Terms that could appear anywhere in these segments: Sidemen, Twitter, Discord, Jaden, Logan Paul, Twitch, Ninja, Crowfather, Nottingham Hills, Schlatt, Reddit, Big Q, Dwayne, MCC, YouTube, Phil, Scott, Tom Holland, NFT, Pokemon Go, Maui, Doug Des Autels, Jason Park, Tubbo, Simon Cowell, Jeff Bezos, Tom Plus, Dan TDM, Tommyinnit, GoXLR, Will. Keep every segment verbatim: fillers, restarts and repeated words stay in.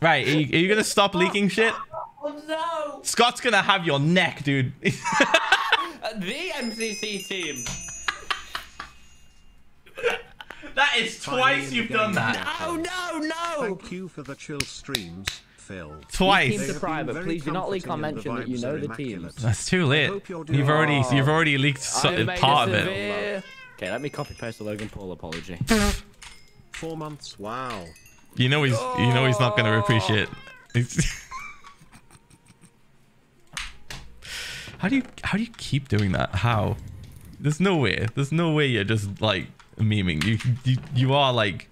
Right, are you, are you gonna stop leaking shit? Oh, no! Scott's gonna have your neck, dude. The M C C team. That is twice you've done that. No, no, no! Thank you for the chill streams, Phil. Twice. Teams are private. Please do not leak or mention that you know the teams. That's too late. You've already, you've already leaked part of it. Okay, let me copy paste the Logan Paul apology. Four months. Wow. You know he's, you know he's not going to appreciate. How do you, how do you keep doing that? How? There's no way. There's no way you're just like memeing. You, you, you are like.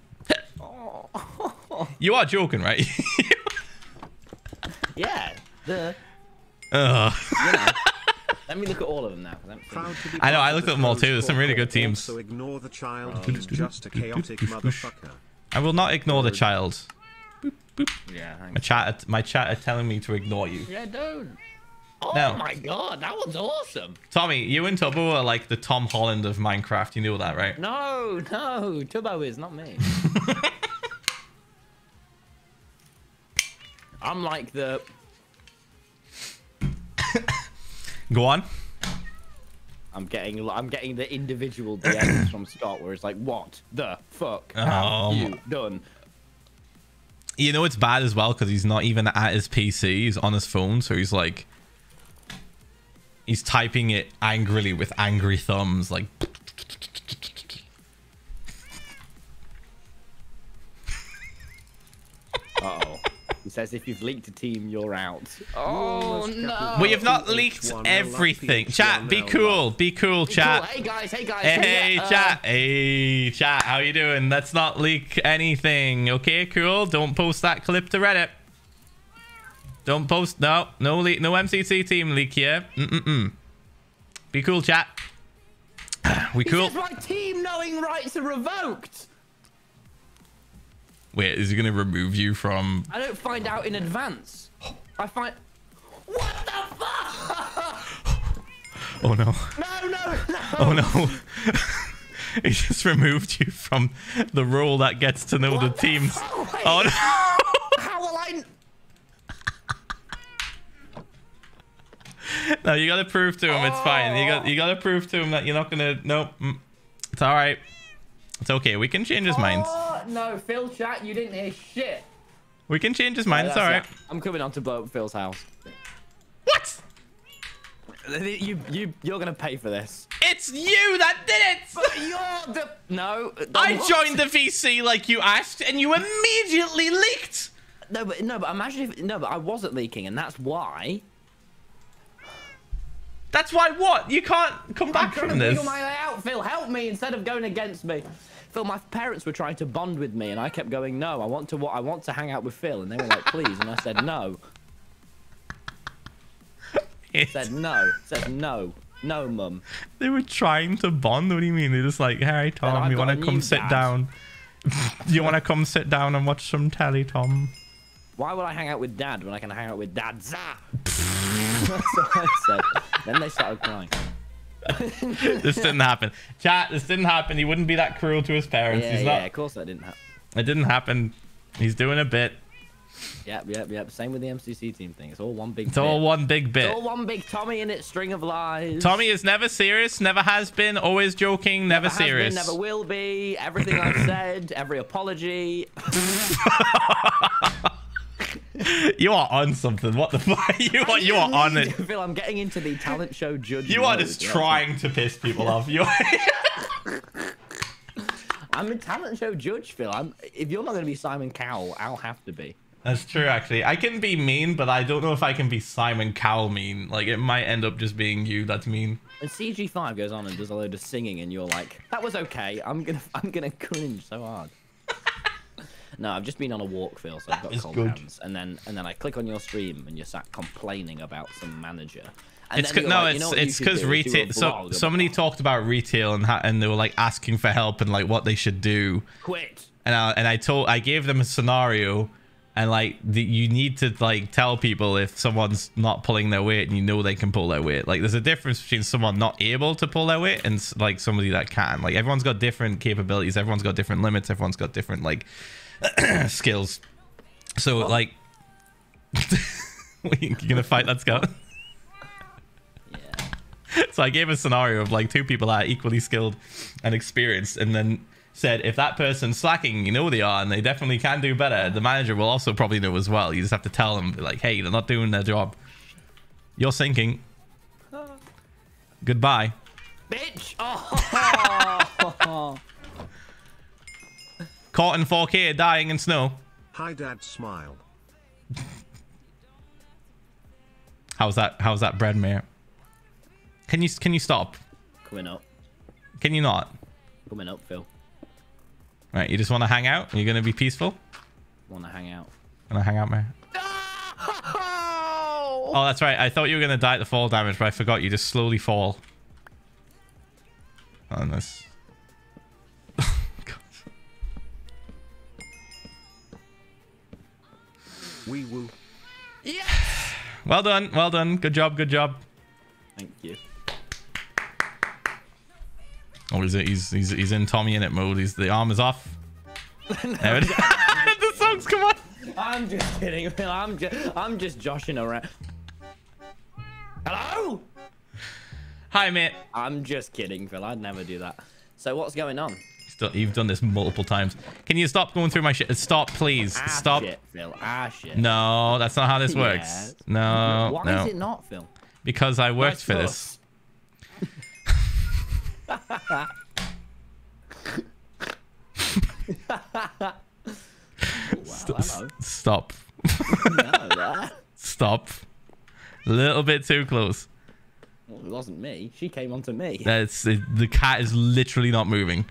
You are joking, right? Yeah. Duh. Uh. You know. Let me look at all of them now. I know. I looked at them all too. There's some really good teams. So ignore the child. He's just a chaotic motherfucker. I will not ignore the child. Boop, boop. Yeah, my chat, my chat are telling me to ignore you. Yeah, don't. Oh now, my god, that one's awesome. Tommy, you and Tubbo are like the Tom Holland of Minecraft. You knew that, right? No, no, Tubbo is not me. I'm like the. Go on. I'm getting, I'm getting the individual D Ms from Scott where it's like, what the fuck have um, you done? You know it's bad as well because he's not even at his P C. He's on his phone, so he's like, he's typing it angrily with angry thumbs, like. Uh oh. He says, if you've leaked a team, you're out. Oh, no. We have not leaked everything. Chat, be cool. Be cool, chat. Hey, guys. Hey, guys. Hey, chat. Hey, chat. How you doing? Let's not leak anything. Okay, cool. Don't post that clip to Reddit. Don't post. No. No leak. No M C C team leak here. Mm-mm-mm. Be cool, chat. We cool. My team knowing rights are revoked. Wait, is he gonna remove you from? I don't find out in advance. I find. What the fuck? Oh no. No, no, no. Oh no. He just removed you from the role that gets to know what the teams. The oh no. How will I? No, you gotta prove to him oh. It's fine. You got, you gotta prove to him that you're not gonna. Nope. It's all right. It's okay. We can change his oh, mind. No, Phil chat, you didn't hear shit. We can change his mind. Yeah, it's all right. It. I'm coming on to blow up Phil's house. What? You, you, you're going to pay for this. It's you that did it. But you're the... No. The I what? joined the V C like you asked and you immediately leaked. No, but no, but imagine if... No, but I wasn't leaking and that's why. That's why what? You can't come back from this. I'm trying to figure my way out, Phil. Help me instead of going against me. Phil, my parents were trying to bond with me, and I kept going, no, I want to what I want to hang out with Phil, and they were like, please, and I said no. It. Said no. Said no. No, mum. They were trying to bond. What do you mean? They're just like, hey, Tom, you want to come sit down? You want to come sit down and watch some telly, Tom? Why would I hang out with Dad when I can hang out with Dad? That's what I said. Then they started crying. This didn't happen. Chat, this didn't happen. He wouldn't be that cruel to his parents. Yeah, He's yeah, not... of course that didn't happen. It didn't happen. He's doing a bit. Yep, yep, yep. Same with the M C C team thing. It's all one big It's bit. all one big bit. It's all one big Tommyinnit string of lies. Tommy is never serious, never has been, always joking, never, never serious. Has been, never will be. Everything I've said, every apology. You are on something. What the fuck? You are, you are on it. Phil, I'm getting into the talent show judge. You are just mode, trying right? to piss people off. You're... I'm a talent show judge, Phil. I'm, if you're not going to be Simon Cowell, I'll have to be. That's true, actually. I can be mean, but I don't know if I can be Simon Cowell mean. Like, it might end up just being you that's mean. And C G five goes on and does a load of singing, and you're like, that was okay. I'm going to I'm gonna cringe so hard. No, I've just been on a walk, Phil, so I've got cold hands. And then, and then I click on your stream, and you're sat complaining about some manager. And it's no, like, it's because you know retail. So somebody talked about retail, and and they were like asking for help and like what they should do. Quit. And I and I told, I gave them a scenario, and like the, you need to like tell people if someone's not pulling their weight, and you know they can pull their weight. Like there's a difference between someone not able to pull their weight and like somebody that can. Like everyone's got different capabilities, everyone's got different limits, everyone's got different like. skills. So well, like, you're gonna fight that Scott? Yeah. So I gave a scenario of like two people that are equally skilled and experienced, and then said if that person's slacking, you know they are, and they definitely can do better. The manager will also probably know as well. You just have to tell them like, hey, they're not doing their job. You're sinking. Goodbye. Bitch. Oh. Caught in four K, dying in snow. Hi, Dad. Smile. How's that? How's that bread, mate? Can you can you stop? Coming up. Can you not? Coming up, Phil. Right, you just want to hang out. You're gonna be peaceful. Want to hang out? Wanna hang out, mate? No! Oh, that's right. I thought you were gonna die at the fall damage, but I forgot. You just slowly fall. Oh, nice. Wee woo. Yes. Well done. Well done. Good job. Good job. Thank you. Oh, is it? He's he's he's in Tommyinnit mode. He's the arm is off. No, there it is. The songs come on. I'm just kidding. I'm just I'm just joshing around. Hello. Hi, mate. I'm just kidding, Phil. I'd never do that. So what's going on? You've done this multiple times. Can you stop going through my shit? Stop, please. Ah, stop. Shit, Phil. Ah, shit. No, that's not how this works. Yeah. No. Why no. is it not, Phil? Because I worked for this. St stop. Stop. A little bit too close. Well, it wasn't me. She came onto me. That's the, the cat is literally not moving.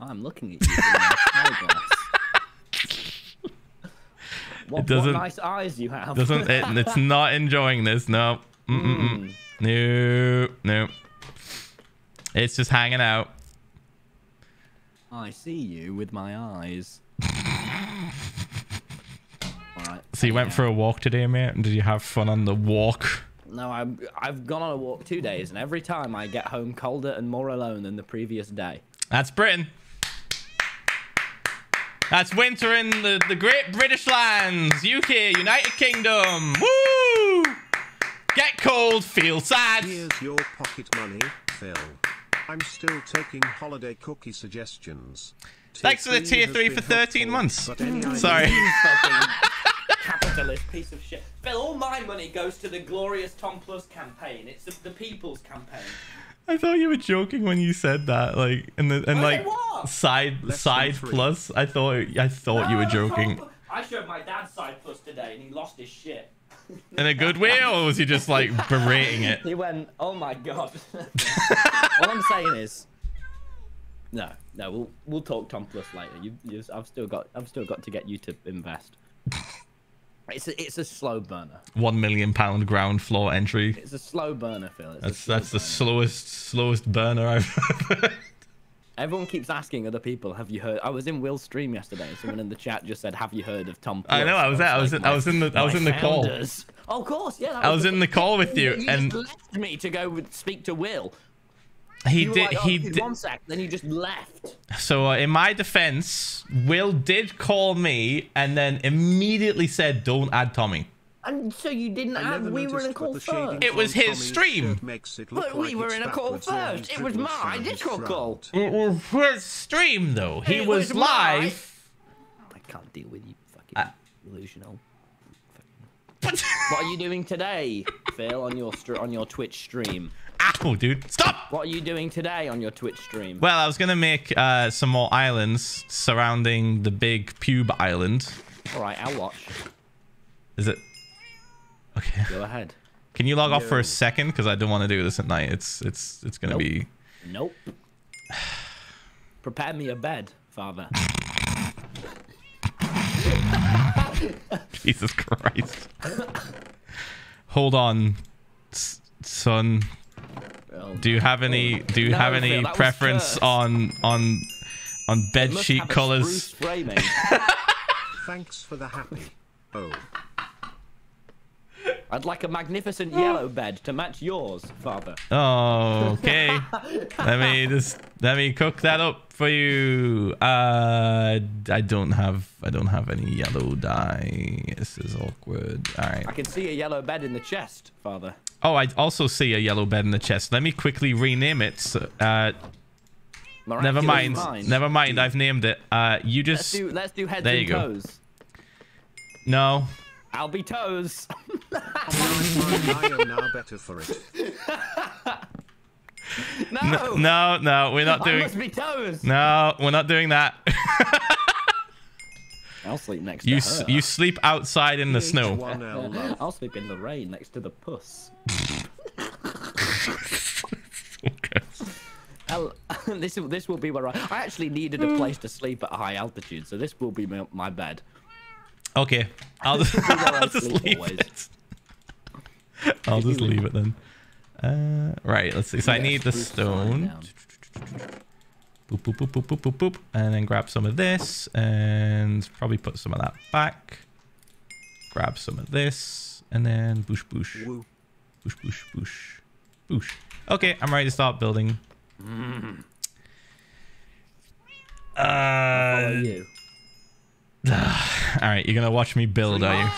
I'm looking at you. What, it doesn't, what nice eyes you have. Doesn't it? It's not enjoying this. No. Mm -mm -mm. No. No. It's just hanging out. I see you with my eyes. All right. So you went out for a walk today, mate? And did you have fun on the walk? No, I'm, I've gone on a walk two days, and every time I get home colder and more alone than the previous day. That's Britain. That's winter in the, the great British lands. U K, United Kingdom. Woo! Get cold, feel sad. Here's your pocket money, Phil. I'm still taking holiday cookie suggestions. Tier Thanks for the tier three for thirteen helpful, months. But any Sorry. Capitalist piece of shit. Phil, all my money goes to the glorious Tom Plus campaign. It's the, the people's campaign. I thought you were joking when you said that, like, and the and like what? side Let's side plus. I thought I thought no, you were joking. I showed my dad side plus today, and he lost his shit. In a good way, or was he just like berating it? He went, "Oh my god." All I'm saying is, no, no, we'll we'll talk Tom Plus later. You, you, I've still got, I've still got to get you to invest. It's a, it's a slow burner. One million pound ground floor entry. It's a slow burner, Phil. It's that's slow that's burner. the slowest slowest burner I've ever heard. Everyone keeps asking other people, "Have you heard?" I was in Will's stream yesterday. And someone in the chat just said, "Have you heard of Tom Plus?" I know. I was there. I was. Like, I, was my, in, I was in the. I was in the call. Oh, of course, yeah. I was in the call with you, you and just left me to go with, speak to Will. He did. Like, oh, he did. One sec, then you just left. So, uh, in my defense, Will did call me and then immediately said, "Don't add Tommy." And so you didn't I add. We were in a call first. It was his stream. But we like were in a call first. It was my digital call. It was his stream, though. He it was, was live. My... I can't deal with you, fucking uh, delusional. What are you doing today, Phil, on your on your Twitch stream? Ow, dude, stop! What are you doing today on your Twitch stream? Well, I was gonna make uh, some more islands surrounding the big pube island. All right, I'll watch. Is it? Okay. Go ahead. Can you log no. off for a second? Because I don't want to do this at night. It's it's it's gonna nope. be. Nope. Prepare me a bed, father. Jesus Christ. Hold on, son. Do you have any do you no, have any Phil, preference on on on bed sheet colors? Spray, Thanks for the happy. Oh. I'd like a magnificent yellow bed to match yours, Father. Oh, okay. Let me just let me cook that up for you. Uh, I don't have I don't have any yellow dye. This is awkward. All right. I can see a yellow bed in the chest, Father. Oh, I also see a yellow bed in the chest. Let me quickly rename it. So, uh, never mind. mind. Never mind. I've named it. Uh, you just let's do, let's do heads there and you toes. Go. No. I'll be toes. I am now better for it. No. no, no, no, we're not doing. I must be toes. No, we're not doing that. I'll sleep next you to her. You sleep outside in the snow. I'll sleep in the rain next to the puss. Okay. I'll, this this will be where I, I actually needed a place to sleep at a high altitude, so this will be my, my bed. Okay, I'll just, I'll just leave always. it. I'll just leave it then. Uh, right, let's see. So I need the stone. Boop, boop, boop, boop, boop, boop, boop. And then grab some of this and probably put some of that back. Grab some of this and then boosh, boosh. Boosh, boosh, boosh. Boosh. Okay, I'm ready to start building. Mm. Uh, How are you? All right, you're gonna watch me build, are you?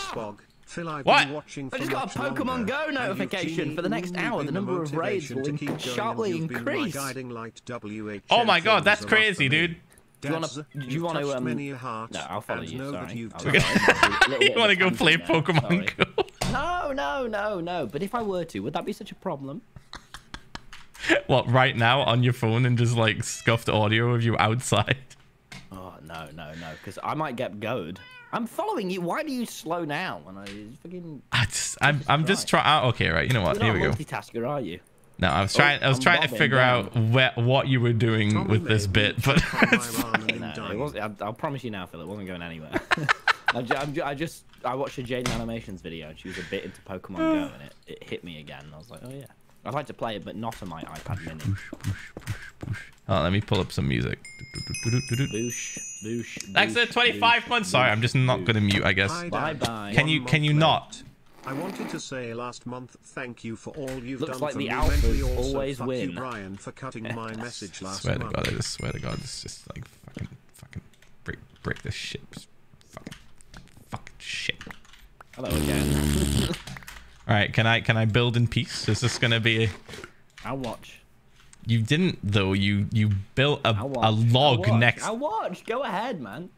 Phil, I've what? Been I just got a Pokemon Go notification for the next hour. The number of raids will in sharply increase. Oh my God, that's crazy, dude! Do you want to? Do you want to? Um, no, I'll follow you. Sorry. You want to go play now. Pokemon Go? No, no, no, no. But if I were to, would that be such a problem? What? Right now on your phone and just like scuffed audio of you outside. Oh, no, no, no, because I might get goad. I'm following you. Why do you slow down? When I fucking... I just, I'm, just I'm just trying... Okay, right, you know what? You're Here not we go. Multitasker, are you? No, I was trying oh, I was I'm trying bobbing, to figure bobbing. out where, what you were doing Tommy with this bit, but... Okay, no, it was, I, I'll promise you now, Phil, it wasn't going anywhere. I, I'm, I just... I watched a Jaden Animations video, and she was a bit into Pokemon Go, and it, it hit me again, and I was like, oh, yeah. I'd like to play it, but not on my iPad Mini. Push, push, push, push. Oh, let me pull up some music. Boosh, boosh, that's it, twenty-five months. Sorry, I'm just not going to mute, I guess. Bye bye. Can you can you not? I wanted to say last month, thank you for all you've Looks done like for the alphas always win. Brian, for cutting my message last swear month. to God, I just swear to God, it's just like fucking fucking break break this shit. Just fucking fucking shit. Hello again. All right, can I can I build in peace? Is this going to be? A... I'll watch. You didn't though. You you built a a log I'll next. I watch. Go ahead, man.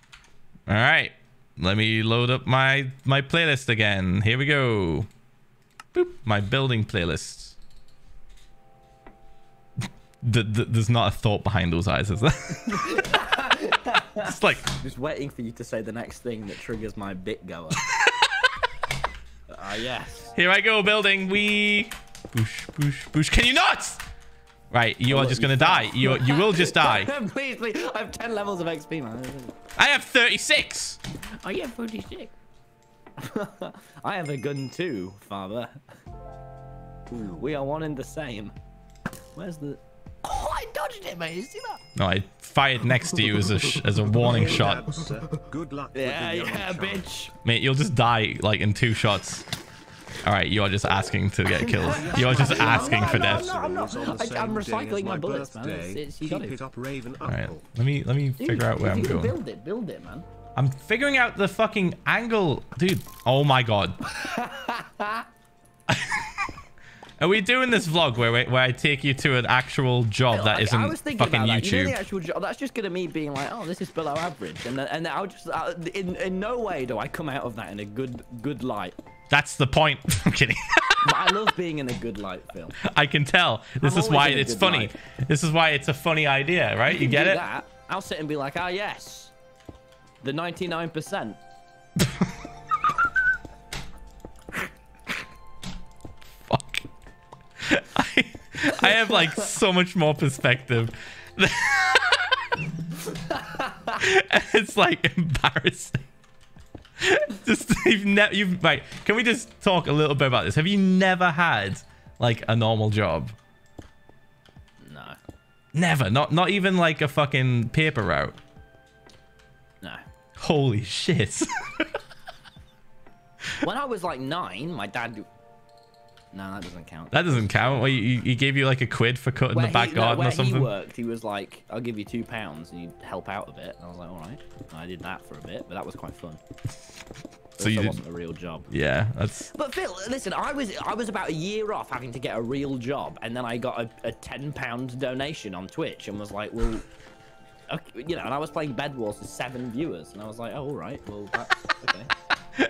All right, let me load up my my playlist again. Here we go. Boop. My building playlist. the, the, there's not a thought behind those eyes, is there? It's like just waiting for you to say the next thing that triggers my bit goer. Ah uh, yes. Here I go, building. We. Boosh, boosh, boosh. Can you not? Right, you oh, are just gonna die. You you will just die. Please, please. I have ten levels of X P, man. I have thirty-six. Oh, you have forty-six. I have a gun too, Father. Ooh, we are one and the same. Where's the? Oh, I dodged it, mate. You see that? No, I fired next to you as a sh as a warning shot. Good luck. Yeah, yeah, bitch. Mate, you'll just die like in two shots. All right, you are just asking to get killed. You are just asking for death. I'm not, I'm not, I'm not. I, I'm recycling my bullets, man. It's, it's, you got it. All right, let me let me dude, figure out where I'm going. Build it, build it, man. I'm figuring out the fucking angle, dude. Oh my God. Are we doing this vlog where where I take you to an actual job that isn't I was fucking about that. YouTube? You know the actual job, that's just gonna me being like, oh, this is below average, and then, and then I'll just I'll, in in no way do I come out of that in a good good light. That's the point. I'm kidding. But I love being in a good light, Phil. I can tell. This I'm is why it's funny. Light. This is why it's a funny idea, right? You, you get it? That, I'll sit and be like, ah, oh, yes, the ninety-nine percent. I, I have like so much more perspective. It's like embarrassing. Just you've never you've right. Can we just talk a little bit about this? Have you never had like a normal job? No. Never. Not not even like a fucking paper route. No. Holy shit. When I was like nine, my dad No, that doesn't count. That doesn't count. Well, he, he gave you like a quid for cutting where the back he, garden no, where or something. He worked. He was like, "I'll give you two pounds and you help out a bit." And I was like, "All right." And I did that for a bit, but that was quite fun. But so you did... wasn't a real job. Yeah, that's. But Phil, listen, I was I was about a year off having to get a real job, and then I got a, a ten pound donation on Twitch and was like, "Well." Okay, you know, and I was playing Bed Wars with seven viewers, and I was like, "Oh, all right, well, that's okay."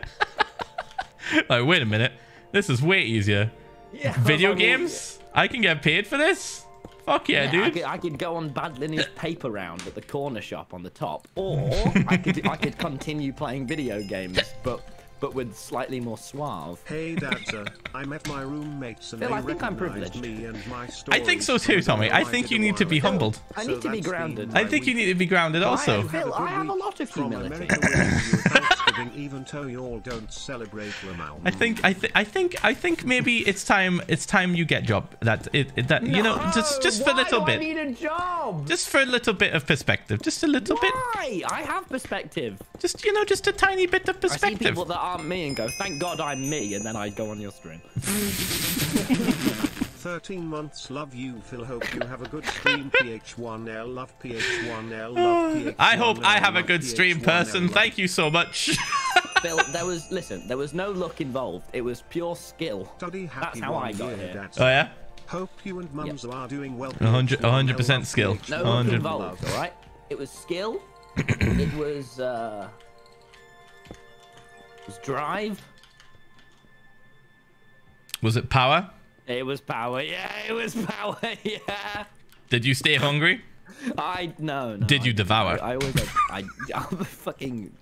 Like, wait a minute, this is way easier. Yeah, video like, games? Well, yeah. I can get paid for this? Fuck yeah, yeah dude! I could, I could go on Bad Lineage paper round at the corner shop on the top, or I could I could continue playing video games, but but with slightly more suave. Hey, Dadza, I met my roommates and Phil, they I think I'm privileged. Me and my I think so too, Tommy. I think you need to be humbled. I need to be grounded. I think you need to be grounded also. I, Phil, I have a lot of humility. Even though you all don't celebrate Ramon. I think I think I think I think maybe it's time it's time you get job that it, it that no, you know just just for a little bit. I need a job. Just for a little bit of perspective, just a little why? bit. Why? I have perspective. Just you know, just a tiny bit of perspective. I see people that aren't me and go, "Thank God I'm me," and then I go on your stream. Thirteen months, love you, Phil. Hope you have a good stream. P H one L, love P H one L, love P H one L. I hope I have a good stream, person. Thank you so much. Phil, there was listen, there was no luck involved. It was pure skill. That's how I got here. Oh yeah. Hope you and mums are doing well. A hundred, a hundred percent skill. No luck involved. All right. It was skill. It was uh, it was drive. Was it power? It was power, yeah. It was power, yeah. Did you stay hungry? I no. no Did you I, devour? I, I always. I, I, I'm a fucking.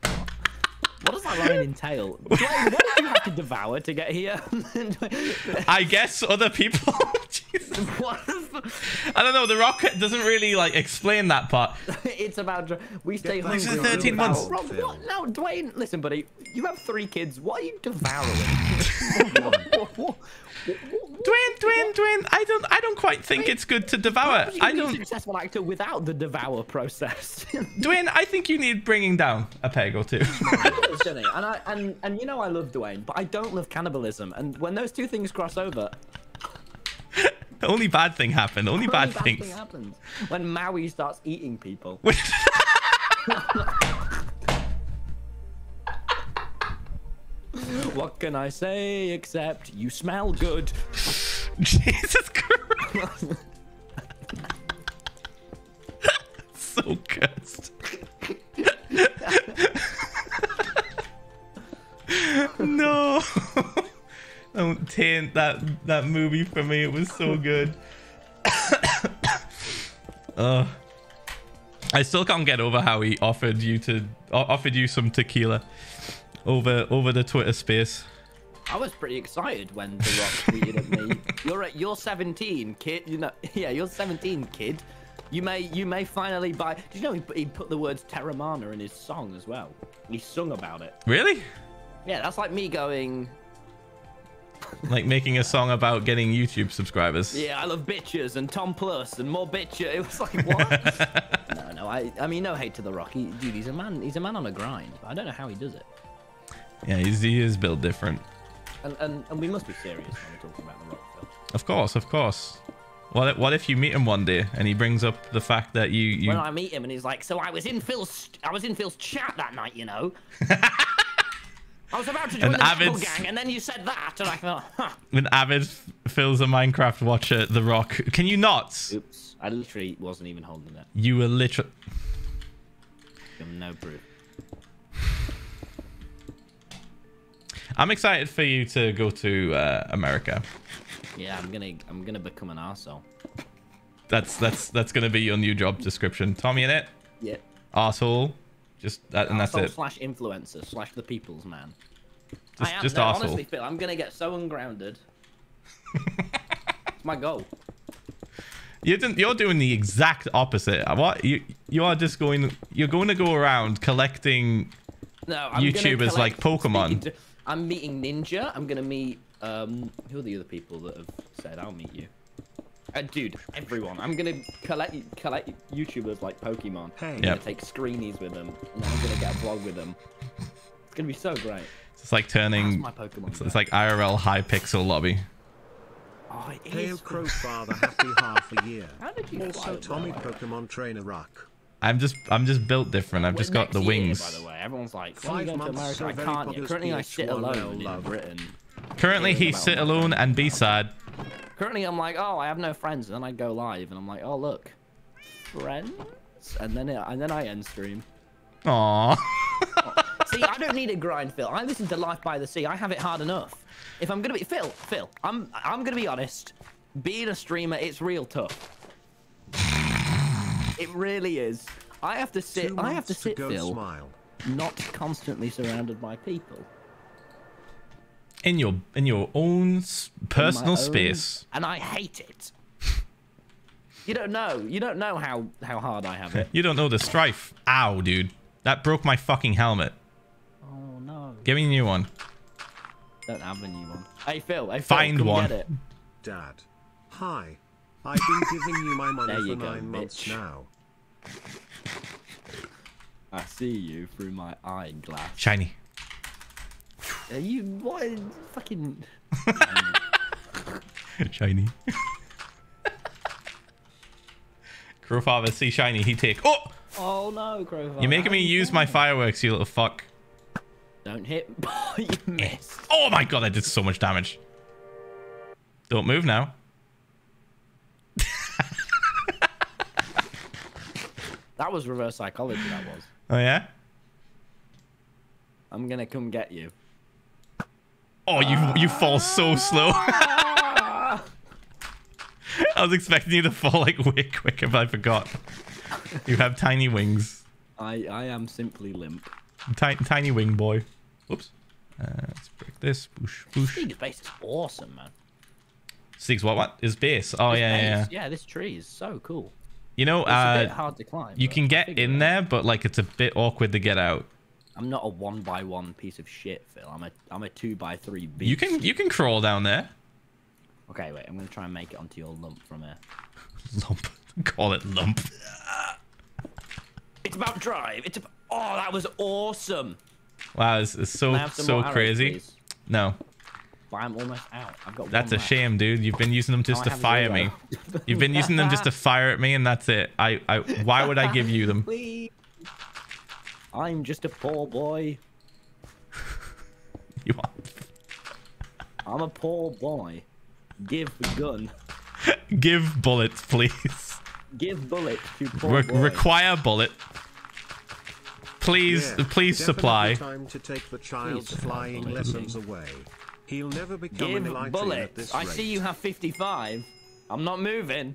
What does that line entail? Dwayne, what did you have to devour to get here? I guess other people. Jesus. What the I don't know. The rocket doesn't really like explain that part. It's about we stay hungry. This is thirteen months. Rob, what? No, Dwayne, listen, buddy. You have three kids. What are you devouring? what, what, what? Dwayne, Dwayne, Dwayne, I don't, I don't quite think Dwayne, it's good to devour. I don't. Successful actor without the devour process. Dwayne, I think you need bringing down a peg or two. and I, and and you know I love Dwayne, but I don't love cannibalism. And when those two things cross over, the only bad thing happened. Only, only bad, bad things. Thing happens when Maui starts eating people. What can I say except you smell good? Jesus Christ! So cursed. No! Don't taint that that movie for me. It was so good. uh, I still can't get over how he offered you to offered you some tequila. Over over the Twitter space. I was pretty excited when The Rock tweeted at me. You're at you're seventeen, kid. You know, yeah, you're seventeen, kid. You may you may finally buy. Did you know he put, he put the words Teremana in his song as well? He sung about it. Really? Yeah, that's like me going. Like making a song about getting YouTube subscribers. Yeah, I love bitches and Tom Plus and more bitches. It was like what? no, no, I I mean no hate to The Rock. He, dude, he's a man. He's a man on a grind. I don't know how he does it. Yeah, he's, he is built different. And, and and we must be serious when we're talking about The Rock. Though. Of course, of course. What if, what if you meet him one day and he brings up the fact that you, you... When I meet him and he's like, so I was in Phil's I was in Phil's chat that night, you know. I was about to join an the avid... gang and then you said that and I thought, huh. An avid Phil's a Minecraft watcher, The Rock. Can you not? Oops, I literally wasn't even holding that. You were literally... I'm no proof. I'm excited for you to go to uh, America. Yeah, I'm gonna, I'm gonna become an arsehole. That's that's that's gonna be your new job description, Tommyinnit. Yeah. Arsehole, just that, and that's it. Slash influencer slash the people's man. Just, I am, just no, arsehole. Honestly, Phil, I'm gonna get so ungrounded. It's my goal. You didn't, you're doing the exact opposite. What you you are just going, you're going to go around collecting no, I'm YouTubers collect like Pokemon. I'm meeting Ninja. I'm gonna meet um who are the other people that have said I'll meet you? Uh, dude, everyone. I'm gonna collect collect YouTubers like Pokemon. Hey. I'm gonna take screenies with them, and I'm gonna get a vlog with them. It's gonna be so great. It's like turning. That's my Pokemon. It's, it's like I R L Hypixel lobby. Oh, it hey, is. Crowfather, happy half a year. How did you also, Tommy, Pokemon Trainer Rock. I'm just, I'm just built different. I've well, just got the wings. Year, by the way, everyone's like, five oh, months. So I can't. Yet. Currently, I sit alone. Love Britain. Currently, he sit alone and B side. Currently, I'm like, oh, I have no friends, and then I go live, and I'm like, oh, look, friends, and then it, and then I end stream. Aww. See, I don't need a grind, Phil. I listen to Life by the Sea. I have it hard enough. If I'm gonna be Phil, Phil, I'm I'm gonna be honest. Being a streamer, it's real tough. It really is. I have to sit. I have to sit, Phil. Smile. Not constantly surrounded by people. In your in your own personal own, space. And I hate it. You don't know. You don't know how how hard I have it. You don't know the strife. Ow, dude, that broke my fucking helmet. Oh no. Give me a new one. Don't have a new one. Hey Phil. Hey, Phil Find come one. Get it. Dad. Hi. I've been giving you my money there for you go, nine bitch. months now. I see you through my eyeglass. Shiny. Are you what? Fucking shiny. Crowfather, see shiny. He take. Oh. Oh no, Crowfather. You're making me use my fireworks, you little fuck. Don't hit. You missed. Oh my god, I did so much damage. Don't move now. That was reverse psychology. That was. Oh yeah. I'm gonna come get you. Oh, you uh, you fall so slow. I was expecting you to fall like way quicker, but I forgot. You have tiny wings. I I am simply limp. Tiny tiny wing boy. Whoops. Uh, let's break this. Boosh boosh. Steag's base is awesome, man. Steag's what what is base? Oh yeah, yeah yeah. Yeah, this tree is so cool. You know, it's uh, a bit hard to climb. You can get in there, but like it's a bit awkward to get out. I'm not a one by one piece of shit, Phil. I'm a I'm a two by three beast. You can you can crawl down there. Okay, wait. I'm gonna try and make it onto your lump from here. Lump. Call it lump. It's about drive. It's about... oh, that was awesome. Wow, it's, it's so so arrows, crazy. Please? No. But I'm almost out. I've got. That's one a left. Shame, dude. You've been using them just no, to fire me. You've been using them just to fire at me, and that's it. I I. Why would I give you them? Please. I'm just a poor boy. You are. I'm a poor boy. Give gun. Give bullets, please. Give bullet to poor Re boy. Require bullet. Please, yeah, please supply. Time to take the child's please flying lessons away. He'll never become give bullets. I see you have fifty-five. I'm not moving.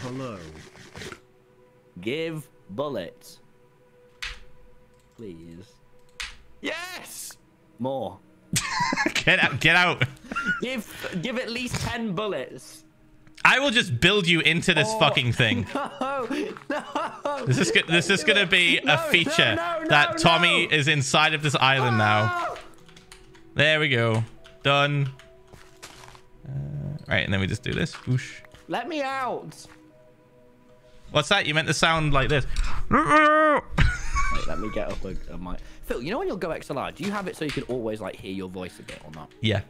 Hello. Give bullets. Please. Yes. More. Get out! Get out! Give, give at least ten bullets. I will just build you into this oh, fucking thing. No, no. This is good. This is gonna be no, a feature no, no, no, that Tommy no. is inside of this island oh. now. There we go. Done. Uh, right, and then we just do this. Whoosh. Let me out. What's that? You meant to sound like this. Let me get up a, a mic. Phil, you know when you'll go X L R, do you have it so you can always like hear your voice a bit or not? Yeah.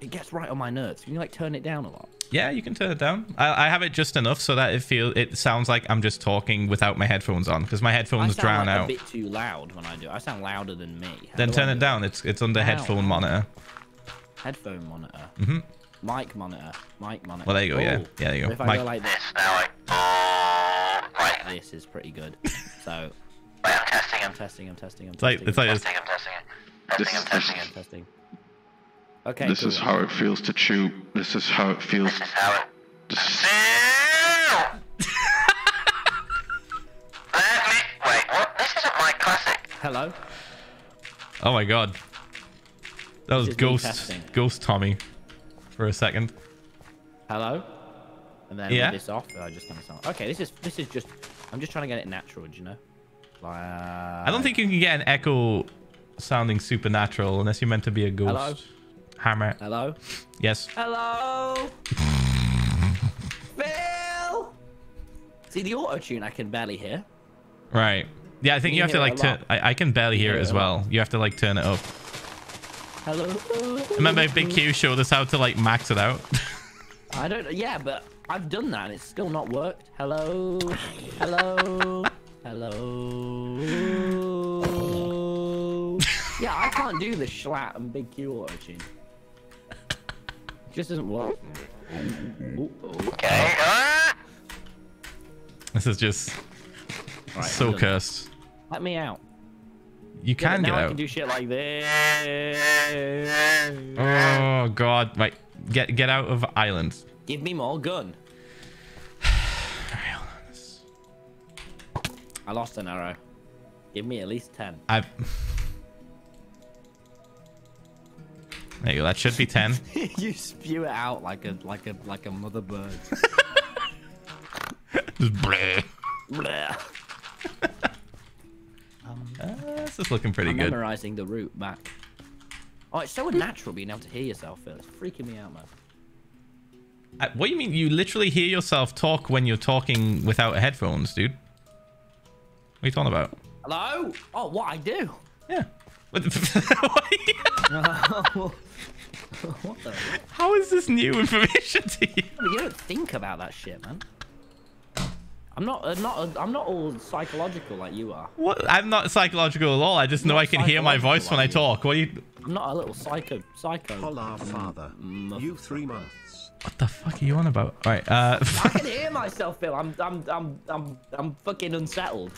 It gets right on my nerves. Can you like turn it down a lot? Yeah, you can turn it down. I, I have it just enough so that it feel it sounds like I'm just talking without my headphones on because my headphones I sound drown like out. A bit too loud when I do. I sound louder than me. How then do turn I do it down. It's it's under wow. headphone monitor. Headphone monitor. Mm-hmm. Mic monitor. Mic monitor. Well, there you go. Ooh. Yeah. Yeah, there you go. So if I go like this, like this is pretty good. So. Wait, I'm testing him. I'm testing him. I'm testing him. It's like, it's like testing, I'm testing him. Testing him. Testing him. Testing. Okay. This cool. is how it feels to chew. This is how it feels. This is how it. This is... Let me. Wait, what? This isn't my classic. Hello. Oh my god. That was ghost, ghost Tommy, for a second. Hello. And then yeah. with this off, I just kind of sound. Okay, this is this is just. I'm just trying to get it natural, do you know. Like... I don't think you can get an echo sounding supernatural unless you're meant to be a ghost. Hello? Hammer. Hello? Yes. Hello? Phil! See, the auto-tune I can barely hear. Right. Yeah, I think you, you have to like turn... I, I can barely hear, hear it as well. You have to like turn it up. Hello? Remember Big Q showed us how to like max it out. I don't. Yeah, but I've done that and it's still not worked. Hello, hello, hello. Yeah, I can't do the Schlatt and Big Q auto tune. It just doesn't work. Ooh, okay. This is just right, so cursed. Let me out. You yeah, can get now out. I can do shit like this. Oh god! Wait, get get out of island. Give me more gun. I lost an arrow. Give me at least ten. I've. There you go. That should be ten. You spew it out like a like a like a mother bird. Just bleh. Bleh. Um, uh, this is looking pretty I'm good. Memorizing the route back. Oh, it's so unnatural being able to hear yourself, Phil. It's freaking me out, man. Uh, what do you mean? You literally hear yourself talk when you're talking without headphones, dude. What are you talking about? Hello? Oh, what I do? Yeah. What the? What the? How is this new information to you? You don't think about that shit, man. I'm not, uh, not, uh, I'm not all psychological like you are. What? I'm not psychological at all. I just know I can hear my voice when I talk. What are you? I'm not a little psycho, psycho. Hola, father. You three months. What the fuck are you on about? All right. Uh. I can hear myself, Phil. I'm, I'm, I'm, I'm, I'm fucking unsettled.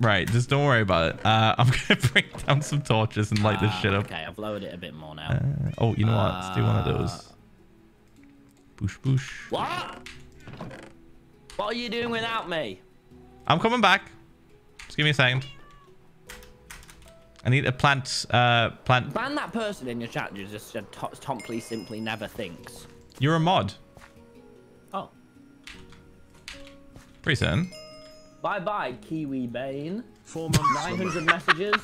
Right. Just don't worry about it. Uh, I'm gonna bring down some torches and light uh, this shit up. Okay, I've lowered it a bit more now. Uh, oh, you know uh, what? Let's do one of those. Boosh, boosh. What? What are you doing without me? I'm coming back. Just give me a second. I need a plant. Uh, plant. Ban that person in your chat who just said Tom Plus simply never thinks. You're a mod. Oh. Pretty certain. Bye bye, Kiwi Bane. Four months. nine hundred messages.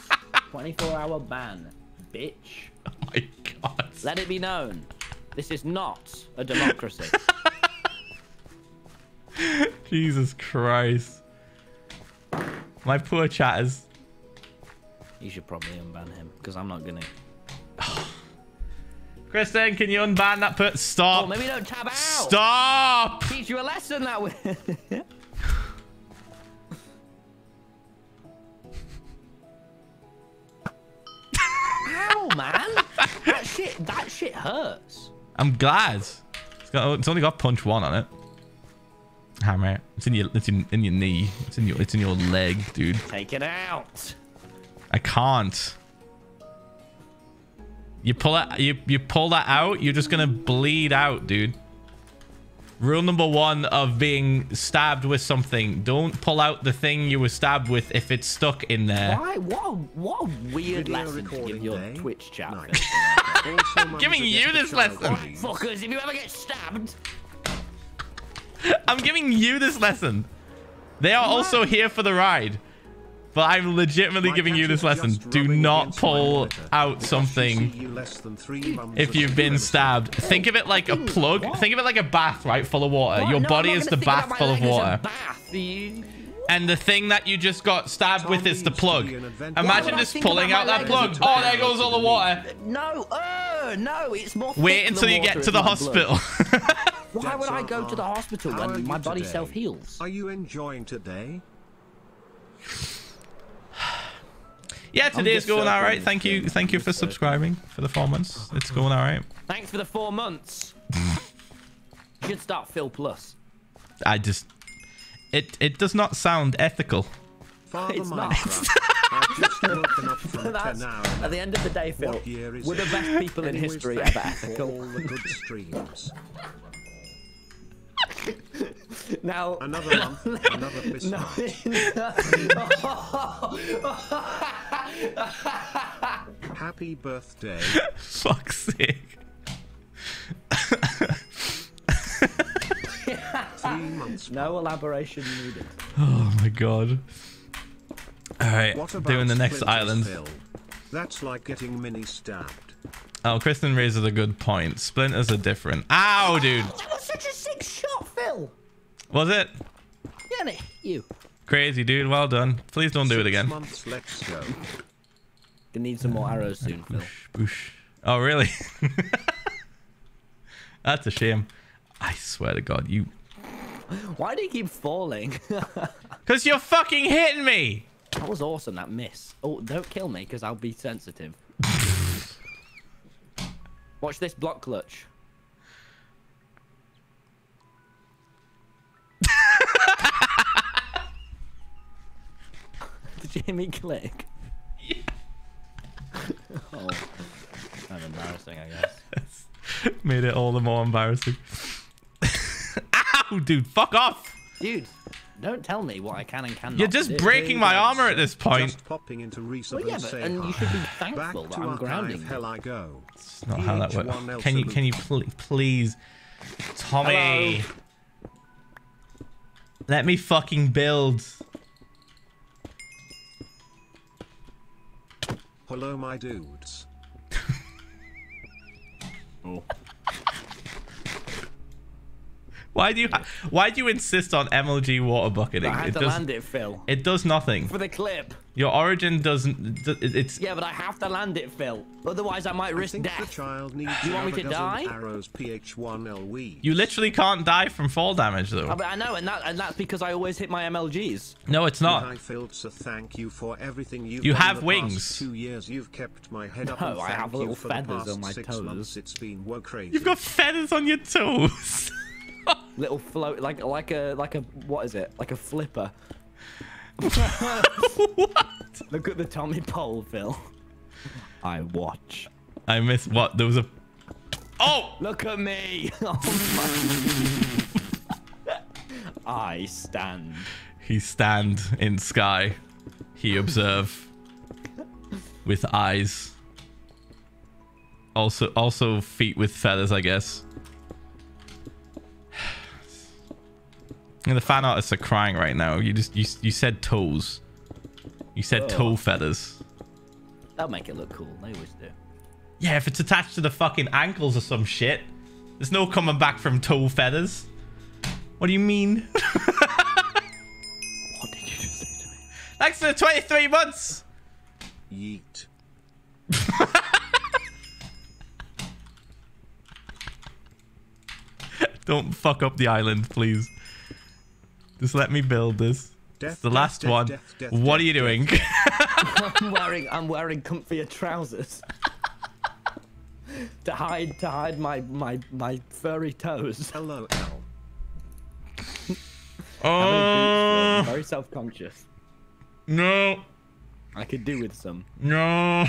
twenty-four hour ban. Bitch. Oh my god. Let it be known. This is not a democracy. Jesus Christ. My poor chatters. You should probably unban him because I'm not gonna. Kristen, can you unban that put? Stop. Oh, maybe don't tab out. Stop. Teach you a lesson that way. Ow, man. That shit, that shit hurts. I'm glad. It's, got, it's only got punch one on it. Hammer. It's in your it's in, in your knee. It's in your it's in your leg, dude. Take it out. I can't. You pull it you you pull that out, you're just gonna bleed out, dude. Rule number one of being stabbed with something. Don't pull out the thing you were stabbed with if it's stuck in there. Why? What a, what a weird Video lesson to give your day. Twitch chat. I'm giving you this lesson. Fuckers, if you ever get stabbed. I'm giving you this lesson. They are also here for the ride. But I'm legitimately giving you this lesson. Do not pull out something if you've been stabbed. Think of it like a plug. Think of it like a bath, right? Full of water. Your body is the bath full of water. And the thing that you just got stabbed with is the plug. Imagine just pulling out that plug. Oh, there goes all the water. No, uh, no, it's more. Wait until you get to the hospital. Why would I go to the hospital when my body self-heals? Are you enjoying today? Yeah, today's going all right. Thank you. Thank you for subscribing for the four months. It's going all right. Thanks for the four months. You should start Phil Plus. I just... It it does not sound ethical. Father it's not. I've just woken up from ten hours. At the end of the day, Phil, we're the best people in history ever ethical. All the good streams. Now another month, another piss. No, no. Happy birthday. Fuck's sake. Three months. No elaboration needed. Oh my god. Alright, doing the next island. Phil? That's like getting mini stabbed. Oh, Kristen raises a good point. Splinters are different. Ow, dude. That was such a sick shot, Phil. Was it? Yeah, and it hit you. Crazy, dude. Well done. Please don't do Six it again. Months, let's go. Gonna need some more arrows soon, Phil. Boosh, boosh. Oh, really? That's a shame. I swear to God, you... Why do you keep falling? Because you're fucking hitting me. That was awesome, that miss. Oh, don't kill me, because I'll be sensitive. Watch this block clutch. Did you hear me click? Yeah. Oh, that's kind of embarrassing, I guess. That's made it all the more embarrassing. Ow, dude, fuck off. Dude, don't tell me what I can and cannot. You're just do. breaking my armor at this point. Just popping into resub well, yeah, but, and you should be thankful that I'm grounding you. Hell I go. It's not how that works. Can you, can you pl please, Tommy? Hello. Let me fucking build. Hello, my dudes. Oh. Why do you why do you insist on M L G water bucketing? I had it to does, land it, Phil. It does nothing. For the clip. Your origin doesn't. It's yeah, but I have to land it, Phil. Otherwise, I might risk I death. The child needs you want me to die? Arrows, P H one L W. You literally can't die from fall damage, though. I, I know, and, that, and that's because I always hit my M L Gs. No, it's not. I failed, so thank you for everything you've you have the wings. Past two years, you've kept my head no, up and I have little feathers on my toes. Months, it's been well crazy. You've got feathers on your toes. Little float, like like a like a what is it? Like a flipper. What? Look at the Tommy pole, Phil. I watch. I miss what? There was a. Oh! Look at me! Oh my. I stand. He stand in sky. He observe with eyes. Also, also feet with feathers, I guess. And the fan artists are crying right now. You just you you said toes. You said oh. toe feathers. That'll make it look cool. They always do. Yeah, if it's attached to the fucking ankles or some shit, there's no coming back from toe feathers. What do you mean? What did you just say to me? Thanks for the twenty-three months. Yeet. Don't fuck up the island, please. Just let me build this. Death, it's the death, last death, one. Death, death, what death, are you doing? I'm wearing I'm wearing comfier trousers to hide to hide my my my furry toes. Hello, Al. Oh, uh, very self-conscious. No. I could do with some. No.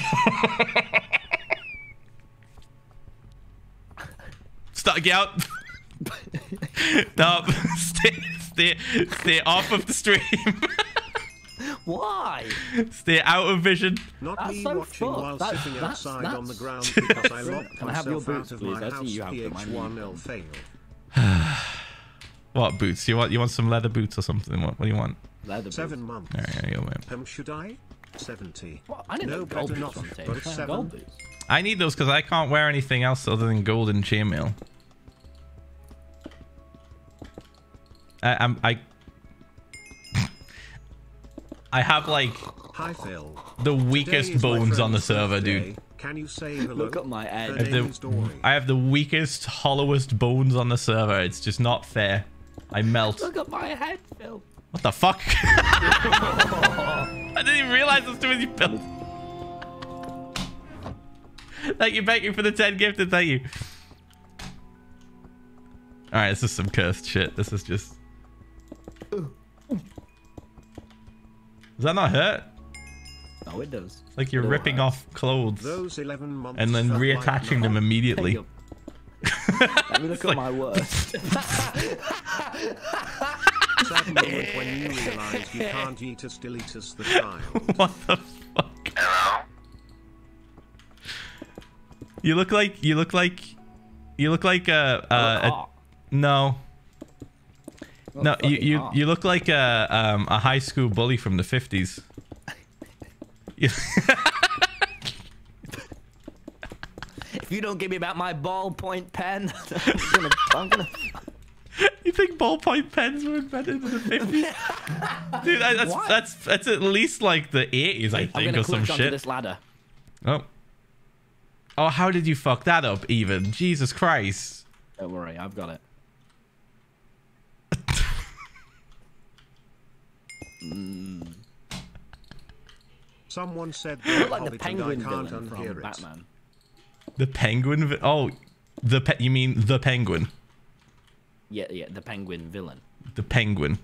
Stuck out. Stop. Stay, stay, stay off of the stream. Why? Stay out of vision. Not that's me so watching fucked. While that's, sitting that's, outside that's... on the ground because I locked Can myself I have your boots, out of please? my house. You P H one L failed. What boots? You want? You want some leather boots or something? What, what do you want? Leather boots. Seven months. All right, yeah, yeah, um, should I? Seventy. Well, I need no gold boots. But seven. Gold boots. I need those because I can't wear anything else other than gold and chainmail. I, I'm, I I have like Hi, Phil. the weakest bones on the server, birthday. dude. Can you say hello? Look at my head. I have, the, I have the weakest, hollowest bones on the server. It's just not fair. I melt. Look at my head, Phil. What the fuck? I didn't even realize I was doing you build. Thank you, thank you for the ten gifted. Thank you. All right, this is some cursed shit. This is just. Does that not hurt? No, it does. It's like you're It'll ripping hurt. off clothes Those eleven months and then reattaching them immediately. Let me look at like... my worst. Sad moment when you realize you can't eat us, delete us the child. What the fuck? You look like you look like you look like a. a, a no. No, you you, you look like a um, a high school bully from the fifties. If you don't give me back my ballpoint pen, I'm gonna, I'm gonna... You think ballpoint pens were invented in the fifties? Dude, I, that's what? that's that's at least like the eighties, I think, I'm gonna or some shit. This ladder. Oh. Oh, how did you fuck that up? Even Jesus Christ. Don't worry, I've got it. mm. Someone said that like the penguin I can't unhear it. Batman. The penguin? Oh, the pe you mean the penguin? Yeah, yeah, the penguin villain. The penguin.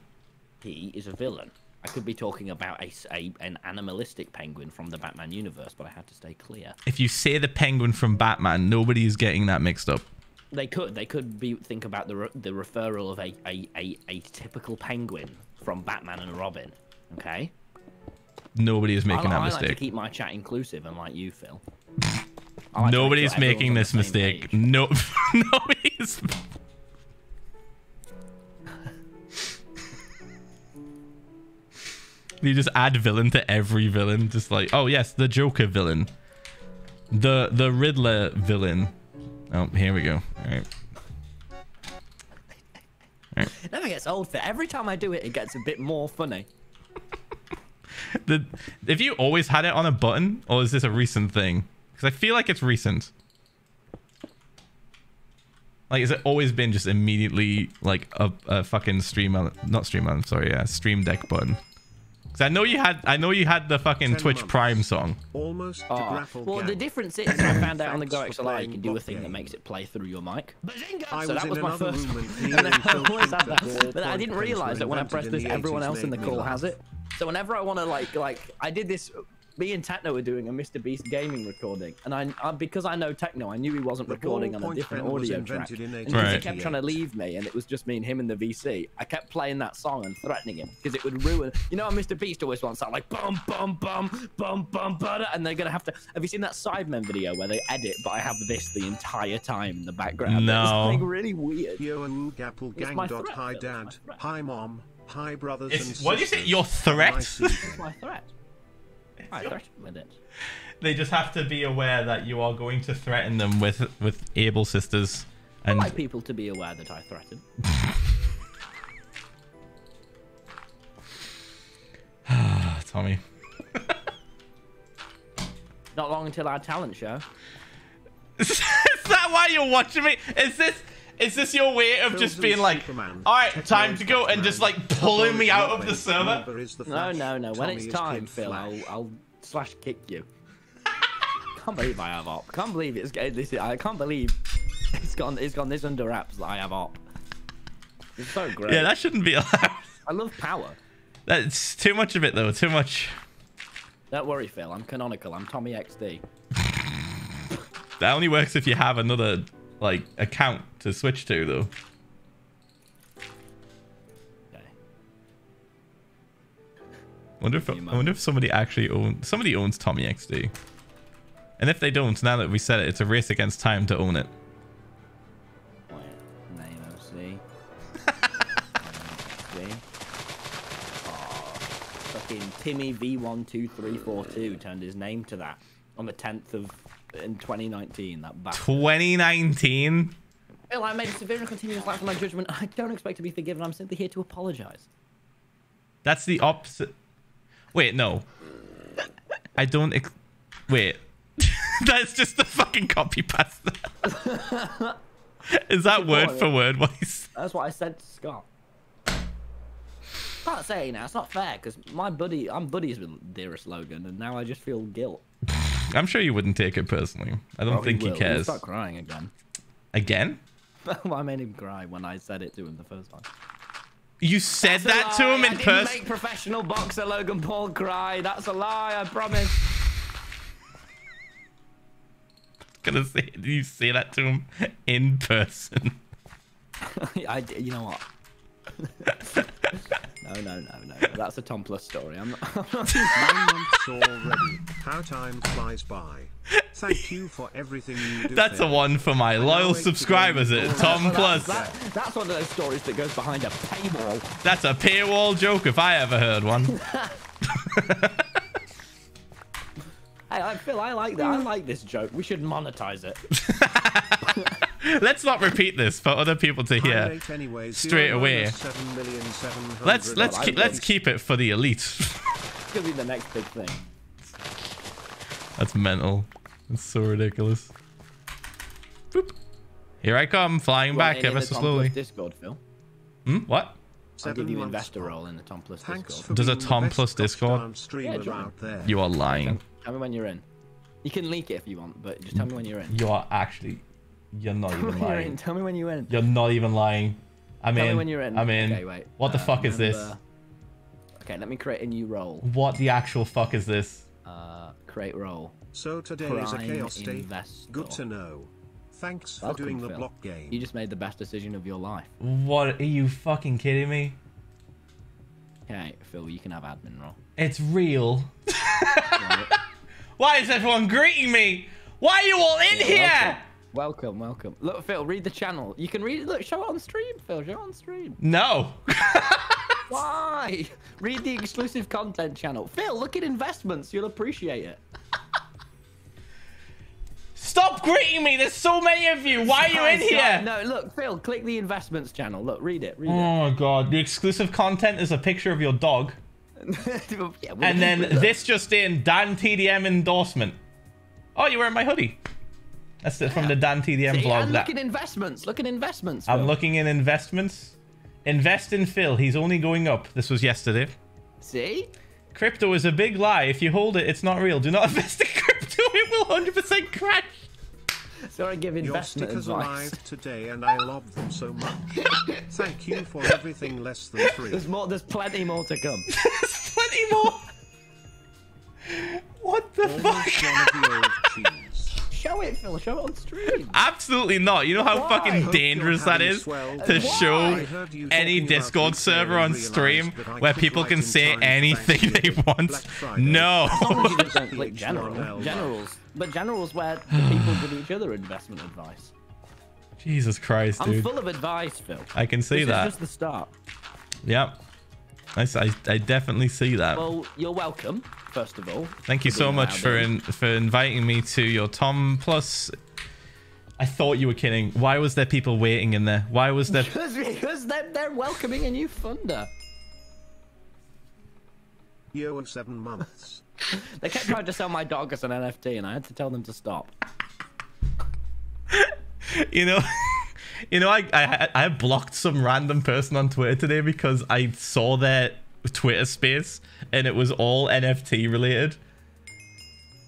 He is a villain. I could be talking about a, a, an animalistic penguin from the Batman universe, but I had to stay clear. If you say the penguin from Batman, nobody is getting that mixed up. They could. They could be think about the, re the referral of a, a, a, a typical penguin from Batman and Robin, okay? Nobody is making I, that I mistake. I like to keep my chat inclusive, unlike you, Phil. Like nobody is making this mistake. Page. No, nobody is... You just add villain to every villain, just like, oh yes, the Joker villain, the the Riddler villain. Oh, here we go. All right. All right. Never gets old. For every time I do it, it gets a bit more funny. the if you always had it on a button, or is this a recent thing? Because I feel like it's recent. Like, has it always been just immediately like a, a fucking stream? Not stream. I'm sorry. Yeah, stream deck button. Cause I know you had, I know you had the fucking Twitch months. Prime song. Almost. Oh. Well, gang. The difference is, I found out on the GoXLR, you can do a thing game. That makes it play through your mic. I so that was my first. And and I but I didn't realize that when I pressed this, everyone else in the call has it. So whenever I want to, like, like I did this. Me and Techno were doing a MrBeast gaming recording, and I, I because I know Techno, I knew he wasn't the recording on a different audio track. And because he kept trying to leave me, and it was just me and him and the V C, I kept playing that song and threatening him because it would ruin. You know, how MrBeast always wants that like bum bum bum bum bum butter, and they're gonna have to. Have you seen that Sidemen video where they edit, but I have this the entire time in the background? No, it's something really weird. Yo and Gapple Gang. Hi Dad. Hi Mom. Hi brothers and sisters. What do you say? Your threat? It's my threat. I threatened with it. They just have to be aware that you are going to threaten them with with able sisters, and I like people to be aware that I threaten. Tommy. Not long until our talent show. Is that why you're watching me? Is this is this your way of Phil's just being like, Superman, all right, time to go, Batman, and just like pulling me out of the server? The no, no, no. When Tommy it's time, Phil, I'll, I'll slash kick you. Can't believe I have op. Can't believe it's this. I can't believe it's gone. It's gone this under wraps that I have op. It's so great. Yeah, that shouldn't be allowed. I love power. That's too much of it though. Too much. Don't worry, Phil. I'm canonical. I'm Tommy X D. That only works if you have another. Like account to switch to though. Okay. Wonder if I wonder if somebody actually owns somebody owns Tommy X D. And if they don't, now that we said it, it's a race against time to own it. Name O C. Oh, fucking Timmy V one two three four two turned his name to that on the tenth of in twenty nineteen, that back. twenty nineteen? Well, I made a severe and continuous lack of my judgment. I don't expect to be forgiven. I'm simply here to apologize. That's the opposite. Wait, no. I don't. Ex Wait. That's just the fucking copy pasta. Is that word for word what he said? That's what I said to Scott. Can't say now. It's not fair because my buddy, I'm buddies with Dearest Logan, and now I just feel guilt. I'm sure you wouldn't take it personally. I don't Probably think he will. cares. Start crying again. Again? Well, I made him cry when I said it to him the first time. You said That's that to him I in person. Make professional boxer Logan Paul cry. That's a lie. I promise. Gonna say you say that to him in person. I you know what? No, no, no, no. That's a Tom Plus story. I'm not. I'm not already. How time flies by. Thank you for everything you do. That's a one for my loyal subscribers at Tom Plus. That, that, that's one of those stories that goes behind a paywall. That's a paywall joke if I ever heard one. Hey, I Phil, I like that. I like this joke. We should monetize it. Let's not repeat this for other people to hear straight away. Let's let's keep let's keep it for the elite. It's gonna be the next big thing. That's mental. That's so ridiculous. Boop. Here I come, flying well, back ever so slowly. Discord, Phil. Hmm? What? I'll give you investor role in the Tom Plus Discord. Does a Tom Plus Discord? Yeah, there. You are lying. Tell me when you're in. You can leak it if you want, but just tell me when you're in. You are actually... You're not even lying. Tell me when you're in. You're not even lying. I'm in. Tell me when you're in. I'm in. Okay, wait. What the uh, fuck is remember... this? Okay, let me create a new role. What the actual fuck is this? Uh, create role. So today Prime is a chaos day. Good to know. Thanks for Welcome, doing the Phil. block game. You just made the best decision of your life. What? Are you fucking kidding me? Okay, Phil, you can have admin role. It's real. Why is everyone greeting me? Why are you all in yeah, here? Welcome. Welcome, welcome. Look, Phil, read the channel. You can read it. Look, show it on stream, Phil. Show it on stream. No. Why? Read the exclusive content channel. Phil, look at investments. You'll appreciate it. Stop greeting me. There's so many of you. Why are you in here? No, look, Phil, click the investments channel. Look, read it. Read oh, it. my God. The exclusive content is a picture of your dog. yeah, and then this just in, Dan T D M endorsement. Oh, you're wearing my hoodie. That's it from the Dan T D M See, vlog. Look at investments. Look at investments. Phil. I'm looking in investments. Invest in Phil. He's only going up. This was yesterday. See? Crypto is a big lie. If you hold it, it's not real. Do not invest in crypto. It will one hundred percent crash. So I give investment Your stickers advice. Arrived today, and I love them so much. Thank you for everything less than free. There's more. There's plenty more to come. There's plenty more. What the Almost fuck? One of the old Show it, Phil. Show it on stream. Absolutely not. You know how Why? fucking dangerous that is well. to Why? show any Discord server on stream where people can say anything they want. No. Like general, generals, but generals where people give each other investment advice. Jesus Christ, dude. I'm full of advice, Phil. I can see this that. This is just the start. Yep. I, I, I definitely see that. Well, you're welcome, first of all. Thank you so much for in, for inviting me to your Tom Plus. I thought you were kidding. Why was there people waiting in there? Why was there... Because, because they're, they're welcoming a new funder. You in seven months. They kept trying to sell my dog as an N F T, and I had to tell them to stop. You know... You know, I, I I blocked some random person on Twitter today because I saw their Twitter space and it was all N F T related.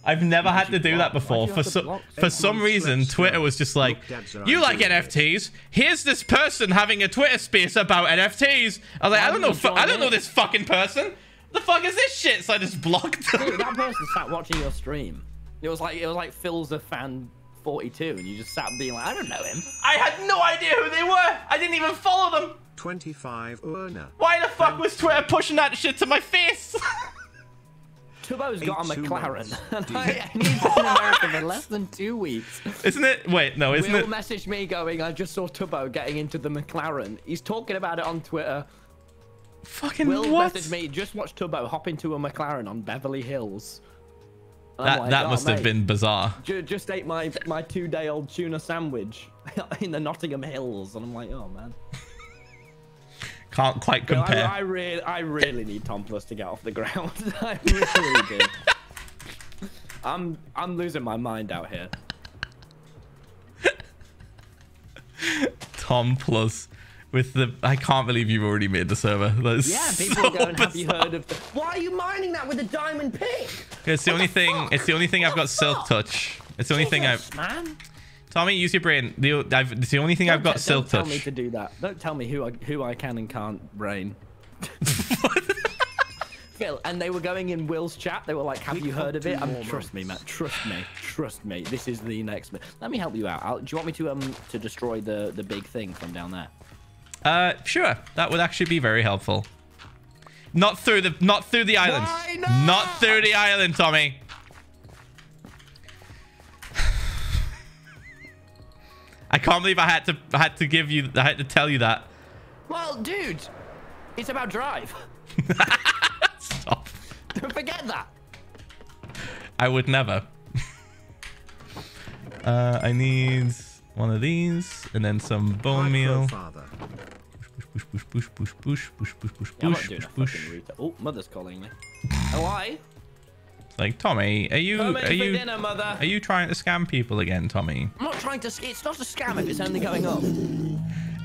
I've never had to do that before. For so, for some reason, Twitter was just like, you like N F Ts? Here's this person having a Twitter space about N F Ts. I was like, I don't know, I don't know this fucking person. The fuck is this shit? So I just blocked them. Dude, that person sat watching your stream. It was like it was like Phil's a fan. forty-two and you just sat being like, I don't know him. I had no idea who they were. I didn't even follow them. twenty-five earner. Why the fuck was Twitter pushing that shit to my face? Tubbo's got a McLaren. I need to in America for less than two weeks. Isn't it? Wait, no, isn't Will it? Will messaged me going, I just saw Tubbo getting into the McLaren. He's talking about it on Twitter. Fucking Will what? Will messaged me, just watch Tubbo hop into a McLaren on Beverly Hills. That, like, that oh, must mate, have been bizarre. Just ate my, my two-day-old tuna sandwich in the Nottingham Hills. And I'm like, oh, man. Can't quite compare. You know, I, I, really, I really need Tom Plus to get off the ground. I really do. I'm, I'm losing my mind out here. Tom Plus. With the, I can't believe you've already made the server. That's yeah, people so go and have you heard of the, why are you mining that with a diamond pick? It's the what only the thing. Fuck? It's the only thing what I've got. Silk touch. It's the only Jesus, thing I've. Man. Tommy, use your brain. The, I've, it's the only thing don't, I've got. Silk touch. Don't tell me to do that. Don't tell me who I who I can and can't brain. Phil, and they were going in Will's chat. They were like, "Have we you heard of it?" Um, trust me, Matt. Trust me. Trust me. This is the next. Let me help you out. I'll, do you want me to um to destroy the the big thing from down there? Uh, sure. That would actually be very helpful. Not through the, not through the island. Why not? Not through the island, Tommy. I can't believe I had to, I had to give you, I had to tell you that. Well, dude, it's about drive. Stop. Don't forget that. I would never. uh, I need one of these and then some bone meal. Push, push, push, push, push, push, push, push, yeah, push, push, push. Oh, mother's calling me. Oh, why? Like, Tommy, are you Tommy are you dinner, are you trying to scam people again, Tommy? I'm not trying to. It's not a scam if it's only going up.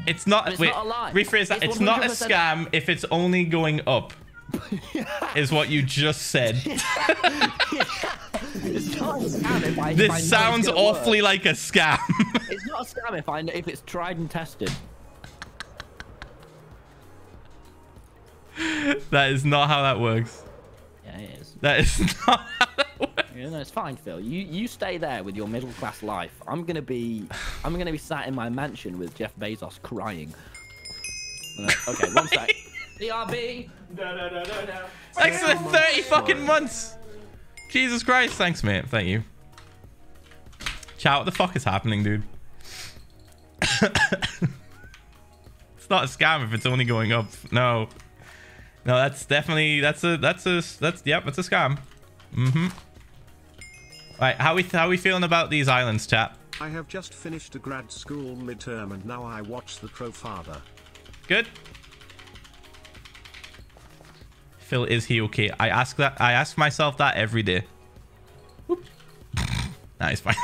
It's not. It's wait, not a lie. Rephrase that. It's, it's not a scam if it's only going up. Is what you just said. It's not a scam if I, this if I sounds awfully work. like a scam. It's not a scam if I if it's tried and tested. That is not how that works. Yeah, it is. That is not how that works. Yeah, no, it's fine, Phil. You you stay there with your middle class life. I'm gonna be I'm gonna be sat in my mansion with Jeff Bezos crying. Okay, one sec. D R B. No, no, no, no, no. Thanks for the thirty fucking months. Jesus Christ, thanks, mate. Thank you. Chat, what the fuck is happening, dude? It's not a scam if it's only going up. No. No, that's definitely that's a that's a that's yep, it's a scam. Mm-hmm. Alright, how we how we feeling about these islands, chat? I have just finished a grad school midterm and now I watch the Crowfather. Good. Phil, is he okay? I ask that I ask myself that every day. Whoop. Nah, he's fine.